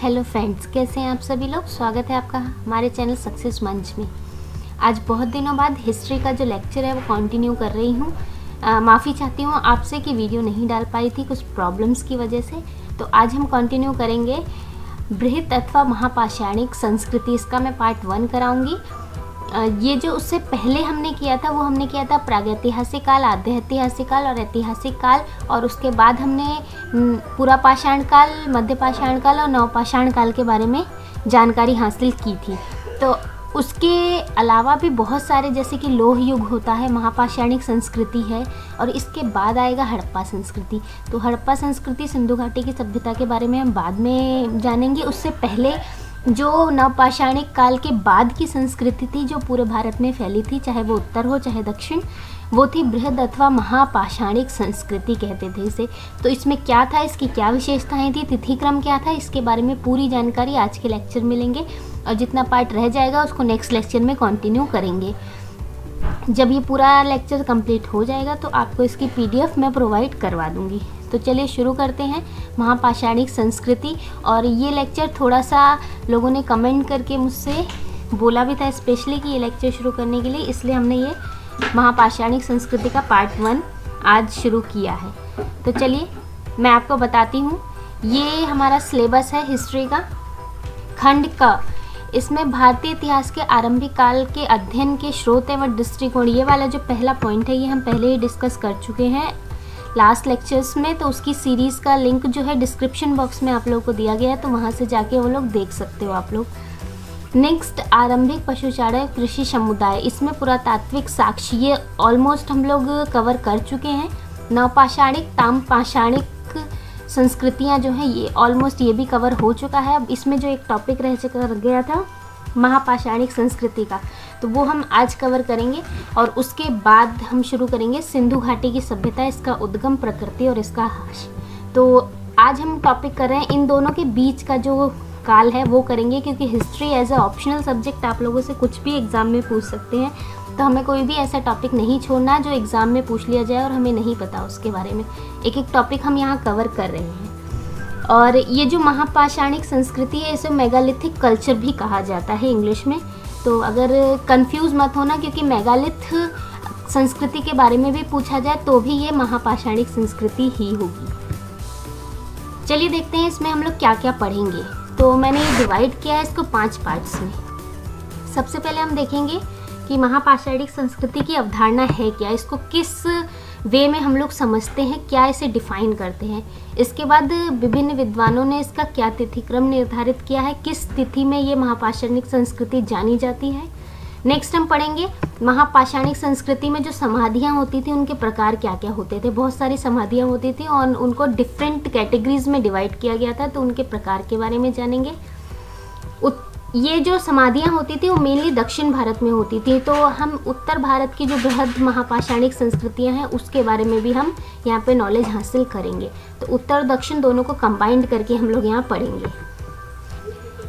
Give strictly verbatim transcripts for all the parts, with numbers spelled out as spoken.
Hello friends, कैसे हैं आप सभी लोग। स्वागत है आपका हमारे चैनल सक्सेस मंच में। आज बहुत दिनों बाद हिस्ट्री का जो लेक्चर है वो कंटिन्यू कर रही हूँ। माफ़ी चाहती हूँ आपसे कि वीडियो नहीं डाल पाई थी कुछ प्रॉब्लम्स की वजह से। तो आज हम कंटिन्यू करेंगे बृहत अथवा महापाषाणिक संस्कृति, इसका मैं पार्ट वन कराऊँगी। ये जो उससे पहले हमने किया था वो हमने किया था प्रागैतिहासिक काल, आध्यात्मिक काल और ऐतिहासिक काल, और उसके बाद हमने पूरा पाषाण काल, मध्य पाषाण काल और नवपाषाण काल के बारे में जानकारी हासिल की थी। तो उसके अलावा भी बहुत सारे, जैसे कि लोह युग होता है, महापाषाणिक संस्कृति है, और इसके बाद आएगा हड़प्पा संस्कृति। तो हड़प्पा संस्कृति, सिंधु घाटी की सभ्यता के बारे में हम बाद में जानेंगे। उससे पहले जो नवपाषाणिक काल के बाद की संस्कृति थी जो पूरे भारत में फैली थी, चाहे वो उत्तर हो चाहे दक्षिण, वो थी बृहद अथवा महापाषाणिक संस्कृति कहते थे इसे। तो इसमें क्या था, इसकी क्या विशेषताएं थी, तिथि क्रम क्या था, इसके बारे में पूरी जानकारी आज के लेक्चर में लेंगे, और जितना पार्ट रह जाएगा उसको नेक्स्ट लेक्चर में कंटिन्यू करेंगे। जब ये पूरा लेक्चर कंप्लीट हो जाएगा तो आपको इसकी पीडीएफ मैं प्रोवाइड करवा दूँगी। तो चलिए शुरू करते हैं महापाषाणिक संस्कृति। और ये लेक्चर थोड़ा सा लोगों ने कमेंट करके मुझसे बोला भी था स्पेशली कि ये लेक्चर शुरू करने के लिए, इसलिए हमने ये महापाषाणिक संस्कृति का पार्ट वन आज शुरू किया है। तो चलिए मैं आपको बताती हूँ। ये हमारा सिलेबस है हिस्ट्री का, खंड क। इसमें भारतीय इतिहास के आरंभिक काल के अध्ययन के स्रोत एवं दृष्टिकोण, ये वाला जो पहला पॉइंट है ये हम पहले ही डिस्कस कर चुके हैं लास्ट लेक्चर्स में। तो उसकी सीरीज़ का लिंक जो है डिस्क्रिप्शन बॉक्स में आप लोगों को दिया गया है, तो वहाँ से जाके वो लोग देख सकते हो आप लोग। नेक्स्ट, आरंभिक पशुचारण कृषि समुदाय, इसमें पुरातात्विक साक्ष्य, ये ऑलमोस्ट हम लोग कवर कर चुके हैं। नवपाषाणिक, ताम्रपाषाणिक संस्कृतियां जो हैं ये ऑलमोस्ट ये भी कवर हो चुका है। अब इसमें जो एक टॉपिक रह चुका गया था महापाषाणिक संस्कृति का, तो वो हम आज कवर करेंगे। और उसके बाद हम शुरू करेंगे सिंधु घाटी की सभ्यता, इसका उद्गम, प्रकृति और इसका हाश। तो आज हम टॉपिक कर रहे हैं इन दोनों के बीच का जो काल है वो करेंगे, क्योंकि history as a optional subject आप लोगों से कुछ भी एग्ज़ाम में पूछ सकते हैं। तो हमें कोई भी ऐसा टॉपिक नहीं छोड़ना जो एग्ज़ाम में पूछ लिया जाए और हमें नहीं पता उसके बारे में। एक एक टॉपिक हम यहाँ कवर कर रहे हैं। और ये जो महापाषाणिक संस्कृति है इसे मेगालिथिक कल्चर भी कहा जाता है इंग्लिश में। तो अगर कंफ्यूज मत होना, क्योंकि मेगालिथ संस्कृति के बारे में भी पूछा जाए तो भी ये महापाषाणिक संस्कृति ही होगी। चलिए देखते हैं इसमें हम लोग क्या क्या पढ़ेंगे। तो मैंने ये डिवाइड किया है इसको पांच पार्ट्स में। सबसे पहले हम देखेंगे कि महापाषाणिक संस्कृति की अवधारणा है क्या, इसको किस वे में हम लोग समझते हैं, क्या इसे डिफाइन करते हैं। इसके बाद विभिन्न विद्वानों ने इसका क्या तिथि क्रम निर्धारित किया है, किस तिथि में ये महापाषाणिक संस्कृति जानी जाती है। नेक्स्ट हम पढ़ेंगे महापाषाणिक संस्कृति में जो समाधियाँ होती थी उनके प्रकार क्या क्या होते थे। बहुत सारी समाधियाँ होती थी और उनको डिफरेंट कैटेगरीज में डिवाइड किया गया था, तो उनके प्रकार के बारे में जानेंगे। ये जो समाधियाँ होती थी वो मेनली दक्षिण भारत में होती थी, तो हम उत्तर भारत की जो बृहद महापाषाणिक संस्कृतियाँ हैं उसके बारे में भी हम यहाँ पे नॉलेज हासिल करेंगे। तो उत्तर दक्षिण दोनों को कंबाइंड करके हम लोग यहाँ पढ़ेंगे।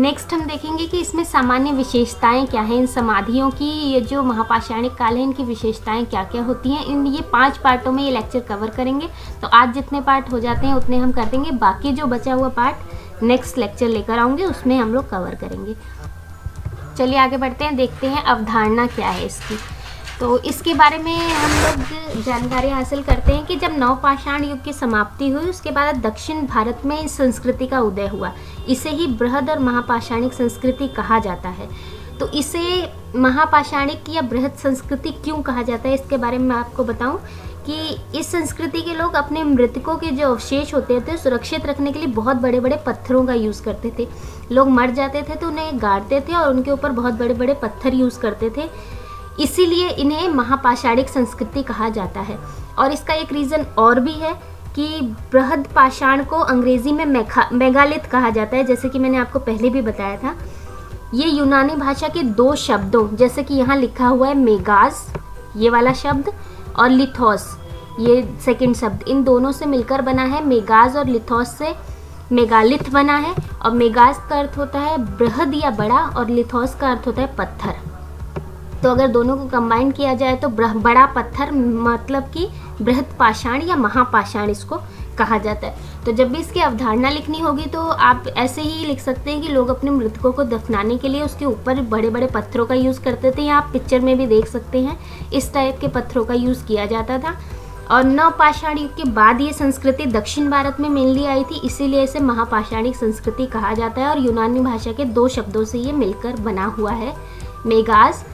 नेक्स्ट हम देखेंगे कि इसमें सामान्य विशेषताएं क्या हैं इन समाधियों की, ये जो महापाषाणिक काल है इनकी विशेषताएँ क्या क्या होती हैं। इन ये पाँच पार्टों में ये लेक्चर कवर करेंगे। तो आज जितने पार्ट हो जाते हैं उतने हम कर देंगे, बाकी जो बचा हुआ पार्ट नेक्स्ट लेक्चर लेकर आऊँगी उसमें हम लोग कवर करेंगे। चलिए आगे बढ़ते हैं, देखते हैं अवधारणा क्या है इसकी। तो इसके बारे में हम लोग जानकारी हासिल करते हैं कि जब नवपाषाण युग की समाप्ति हुई उसके बाद दक्षिण भारत में इस संस्कृति का उदय हुआ, इसे ही बृहद और महापाषाणिक संस्कृति कहा जाता है। तो इसे महापाषाणिक या बृहद संस्कृति क्यों कहा जाता है इसके बारे में आपको बताऊँ कि इस संस्कृति के लोग अपने मृतकों के जो अवशेष होते थे सुरक्षित रखने के लिए बहुत बड़े बड़े पत्थरों का यूज़ करते थे। लोग मर जाते थे तो उन्हें गाड़ते थे और उनके ऊपर बहुत बड़े बड़े पत्थर यूज़ करते थे, इसीलिए इन्हें महापाषाणिक संस्कृति कहा जाता है। और इसका एक रीज़न और भी है कि बृहद पाषाण को अंग्रेज़ी में मेगालिथ कहा जाता है, जैसे कि मैंने आपको पहले भी बताया था। ये यूनानी भाषा के दो शब्दों, जैसे कि यहाँ लिखा हुआ है मेगास, ये वाला शब्द, और लिथोस, ये सेकंड शब्द, इन दोनों से मिलकर बना है। मेगास और लिथोस से मेगालिथ बना है। और मेगास का अर्थ होता है बृहद या बड़ा, और लिथोस का अर्थ होता है पत्थर। तो अगर दोनों को कंबाइन किया जाए तो बड़ा पत्थर, मतलब कि बृहद पाषाण या महापाषाण इसको कहा जाता है। तो जब भी इसकी अवधारणा लिखनी होगी तो आप ऐसे ही लिख सकते हैं कि लोग अपने मृतकों को दफनाने के लिए उसके ऊपर बड़े बड़े पत्थरों का यूज़ करते थे, या आप पिक्चर में भी देख सकते हैं इस टाइप के पत्थरों का यूज़ किया जाता था। और नवपाषाण युग के बाद ये संस्कृति दक्षिण भारत में मेनली आई थी, इसीलिए इसे महापाषाणिक संस्कृति कहा जाता है। और यूनानी भाषा के दो शब्दों से ये मिलकर बना हुआ है, मेगास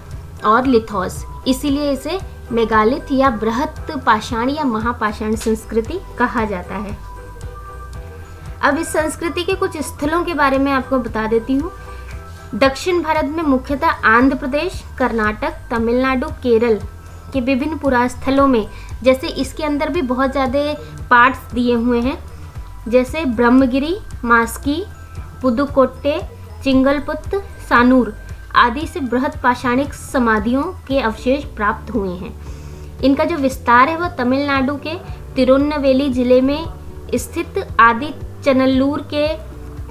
और लिथोस, इसीलिए इसे मेगालिथ या बृहत पाषाण या महापाषाण संस्कृति कहा जाता है। अब इस संस्कृति के कुछ स्थलों के बारे में आपको बता देती हूँ। दक्षिण भारत में मुख्यतः आंध्र प्रदेश, कर्नाटक, तमिलनाडु, केरल के विभिन्न पुरास्थलों में, जैसे इसके अंदर भी बहुत ज़्यादा पार्ट्स दिए हुए हैं, जैसे ब्रह्मगिरी, मास्की, पुदुक्कोट्टई, चिंगलपुत, सानूर आदि से बृहत पाषाणिक समाधियों के अवशेष प्राप्त हुए हैं। इनका जो विस्तार है वह तमिलनाडु के तिरुन्नवेली जिले में स्थित आदिचनल्लूर के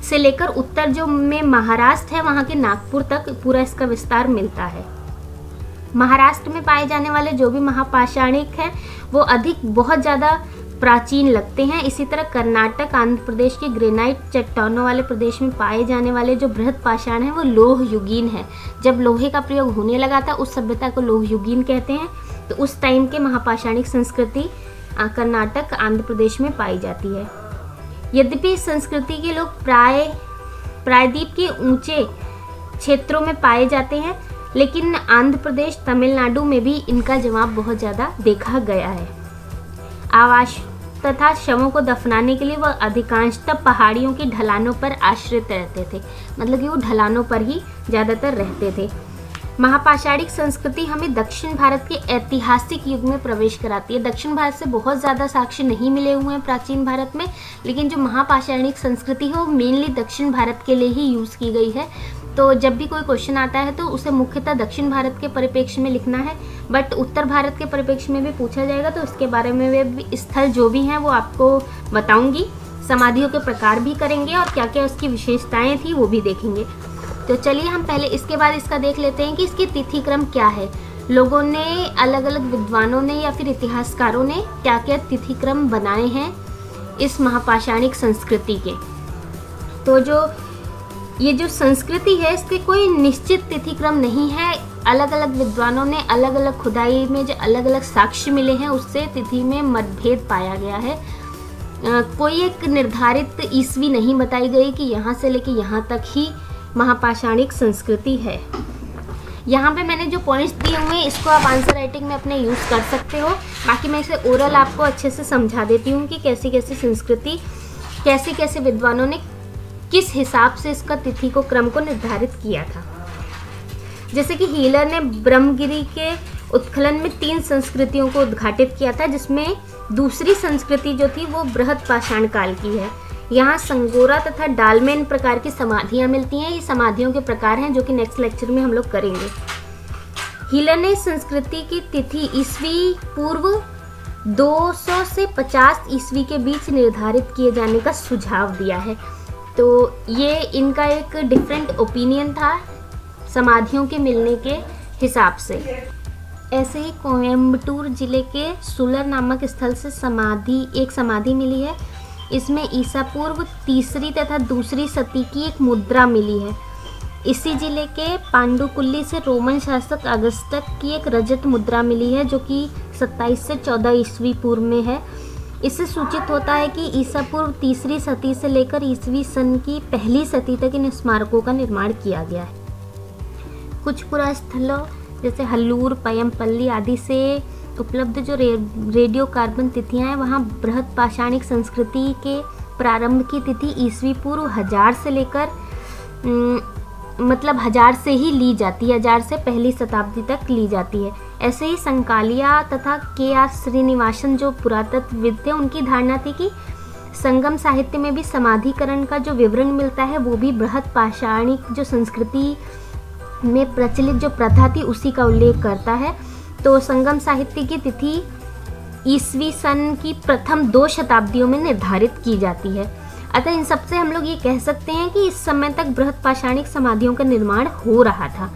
से लेकर उत्तर जो में महाराष्ट्र है वहाँ के नागपुर तक पूरा इसका विस्तार मिलता है। महाराष्ट्र में पाए जाने वाले जो भी महापाषाणिक हैं वो अधिक बहुत ज़्यादा प्राचीन लगते हैं। इसी तरह कर्नाटक, आंध्र प्रदेश के ग्रेनाइट चट्टानों वाले प्रदेश में पाए जाने वाले जो बृहत पाषाण हैं वो लोह युगीन है। जब लोहे का प्रयोग होने लगा था उस सभ्यता को लोह युगीन कहते हैं। तो उस टाइम के महापाषाणिक संस्कृति कर्नाटक, आंध्र प्रदेश में पाई जाती है। यद्यपि इस संस्कृति के लोग प्राय प्रायद्वीप के ऊँचे क्षेत्रों में पाए जाते हैं, लेकिन आंध्र प्रदेश, तमिलनाडु में भी इनका जवाब बहुत ज़्यादा देखा गया है। आवास तथा शवों को दफनाने के लिए वह अधिकांशतः पहाड़ियों की ढलानों पर आश्रित रहते थे, मतलब कि वो ढलानों पर ही ज़्यादातर रहते थे। महापाषाणिक संस्कृति हमें दक्षिण भारत के ऐतिहासिक युग में प्रवेश कराती है। दक्षिण भारत से बहुत ज़्यादा साक्ष्य नहीं मिले हुए हैं प्राचीन भारत में, लेकिन जो महापाषाणिक संस्कृति है वो मेनली दक्षिण भारत के लिए ही यूज़ की गई है। तो जब भी कोई क्वेश्चन आता है तो उसे मुख्यतः दक्षिण भारत के परिप्रेक्ष्य में लिखना है, बट उत्तर भारत के परिप्रेक्ष्य में भी पूछा जाएगा तो उसके बारे में वे स्थल जो भी हैं वो आपको बताऊंगी। समाधियों के प्रकार भी करेंगे और क्या क्या उसकी विशेषताएं थी वो भी देखेंगे। तो चलिए हम पहले इसके बाद इसका देख लेते हैं कि इसकी तिथि क्रम क्या है। लोगों ने, अलग अलग विद्वानों ने या फिर इतिहासकारों ने क्या क्या तिथि क्रम बनाए हैं इस महापाषाणिक संस्कृति के। तो जो ये जो संस्कृति है इसकी कोई निश्चित तिथि क्रम नहीं है। अलग अलग विद्वानों ने अलग अलग खुदाई में जो अलग अलग साक्ष्य मिले हैं उससे तिथि में मतभेद पाया गया है। आ, कोई एक निर्धारित ईस्वी नहीं बताई गई कि यहाँ से लेके यहाँ तक ही महापाषाणिक संस्कृति है। यहाँ पे मैंने जो पॉइंट्स दिए हुए हैं इसको आप आंसर राइटिंग में अपने यूज़ कर सकते हो। बाकी मैं इसे ओरल आपको अच्छे से समझा देती हूँ कि कैसी कैसी संस्कृति, कैसे कैसे विद्वानों ने किस हिसाब से इसका तिथि को क्रम को निर्धारित किया था। जैसे कि हीलर ने ब्रह्मगिरी के उत्खनन में तीन संस्कृतियों को उद्घाटित किया था, जिसमें दूसरी संस्कृति जो थी वो बृहत पाषाण काल की है। यहाँ संगोरा तथा डालमेन प्रकार की समाधियाँ मिलती हैं। ये समाधियों के प्रकार हैं जो कि नेक्स्ट लेक्चर में हम लोग करेंगे। हीलर ने संस्कृति की तिथि ईस्वी पूर्व दो सौ से पचास ईस्वी के बीच निर्धारित किए जाने का सुझाव दिया है। तो ये इनका एक डिफरेंट ओपिनियन था समाधियों के मिलने के हिसाब से। ऐसे ही कोयम्बटूर जिले के सुलर नामक स्थल से समाधि एक समाधि मिली है। इसमें ईसा पूर्व तीसरी तथा दूसरी सती की एक मुद्रा मिली है। इसी जिले के पांडुकुली से रोमन शासक अगस्तक की एक रजत मुद्रा मिली है जो कि सत्ताईस से चौदह ईस्वी पूर्व में है। इससे सूचित होता है कि ईसा पूर्व तीसरी सदी से लेकर ईस्वी सन की पहली सदी तक इन स्मारकों का निर्माण किया गया है। कुछ पुरास्थलों जैसे हल्लूर, पयम्पल्ली आदि से उपलब्ध जो रे, रेडियो कार्बन तिथियां हैं वहाँ बृहत पाषाणिक संस्कृति के प्रारंभ की तिथि ईस्वी पूर्व हजार से लेकर न, मतलब हजार से ही ली जाती है, हजार से पहली शताब्दी तक ली जाती है। ऐसे ही संकालिया तथा के आर श्रीनिवासन जो पुरातत्वविद थे उनकी धारणा थी कि संगम साहित्य में भी समाधिकरण का जो विवरण मिलता है वो भी बृहत पाषाणिक जो संस्कृति में प्रचलित जो प्रथा थी उसी का उल्लेख करता है। तो संगम साहित्य की तिथि ईस्वी सन की प्रथम दो शताब्दियों में निर्धारित की जाती है। अतः इन सबसे हम लोग ये कह सकते हैं कि इस समय तक बृहत पाषाणिक समाधियों का निर्माण हो रहा था।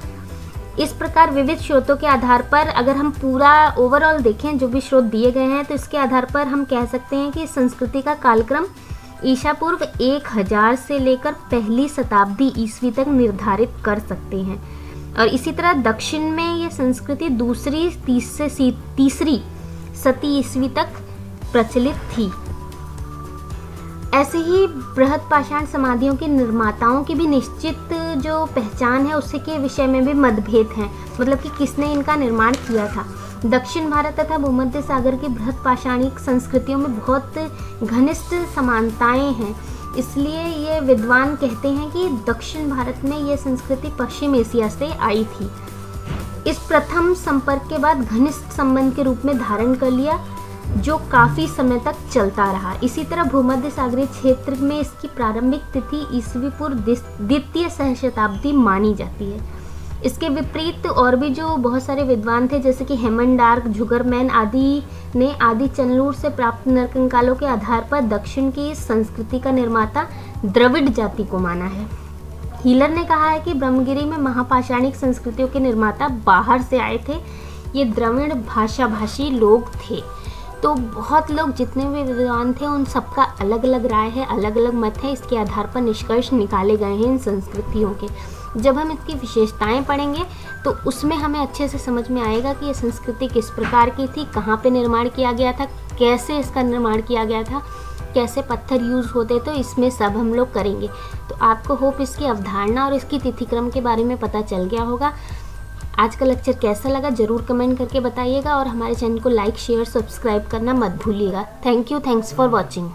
इस प्रकार विविध स्रोतों के आधार पर अगर हम पूरा ओवरऑल देखें जो भी स्रोत दिए गए हैं तो इसके आधार पर हम कह सकते हैं कि संस्कृति का कालक्रम ईसा पूर्व एक हज़ार से लेकर पहली शताब्दी ईस्वी तक निर्धारित कर सकते हैं। और इसी तरह दक्षिण में ये संस्कृति दूसरी तीस से तीसरी सती ईस्वी तक प्रचलित थी। ऐसे ही बृहद पाषाण समाधियों के निर्माताओं की भी निश्चित जो पहचान है उसके विषय में भी मतभेद हैं, मतलब कि किसने इनका निर्माण किया था। दक्षिण भारत तथा भूमध्य सागर की बृहद पाषाणिक संस्कृतियों में बहुत घनिष्ठ समानताएं हैं, इसलिए ये विद्वान कहते हैं कि दक्षिण भारत में ये संस्कृति पश्चिम एशिया से आई थी। इस प्रथम संपर्क के बाद घनिष्ठ संबंध के रूप में धारण कर लिया जो काफ़ी समय तक चलता रहा। इसी तरह भूमध्य सागरीय क्षेत्र में इसकी प्रारंभिक तिथि ईस्वी पूर्व द्वितीय सहशताब्दी मानी जाती है। इसके विपरीत और भी जो बहुत सारे विद्वान थे जैसे कि हेमन डार्क, झुगरमैन आदि ने आदिचनल्लूर से प्राप्त नरकंकालों के आधार पर दक्षिण की संस्कृति का निर्माता द्रविड़ जाति को माना है। हीलर ने कहा है कि ब्रह्मगिरी में महापाषाणिक संस्कृतियों के निर्माता बाहर से आए थे, ये द्रविड़ भाषाभाषी लोग थे। तो बहुत लोग जितने भी विद्वान थे उन सबका अलग अलग राय है, अलग अलग मत है, इसके आधार पर निष्कर्ष निकाले गए हैं इन संस्कृतियों के। जब हम इसकी विशेषताएं पढ़ेंगे तो उसमें हमें अच्छे से समझ में आएगा कि ये संस्कृति किस प्रकार की थी, कहाँ पे निर्माण किया गया था, कैसे इसका निर्माण किया गया था, कैसे पत्थर यूज़ होते, तो इसमें सब हम लोग करेंगे। तो आपको होप इसकी अवधारणा और इसकी तिथिक्रम के बारे में पता चल गया होगा। आज का लेक्चर कैसा लगा ज़रूर कमेंट करके बताइएगा और हमारे चैनल को लाइक, शेयर, सब्सक्राइब करना मत भूलिएगा। Thank you, thanks for watching.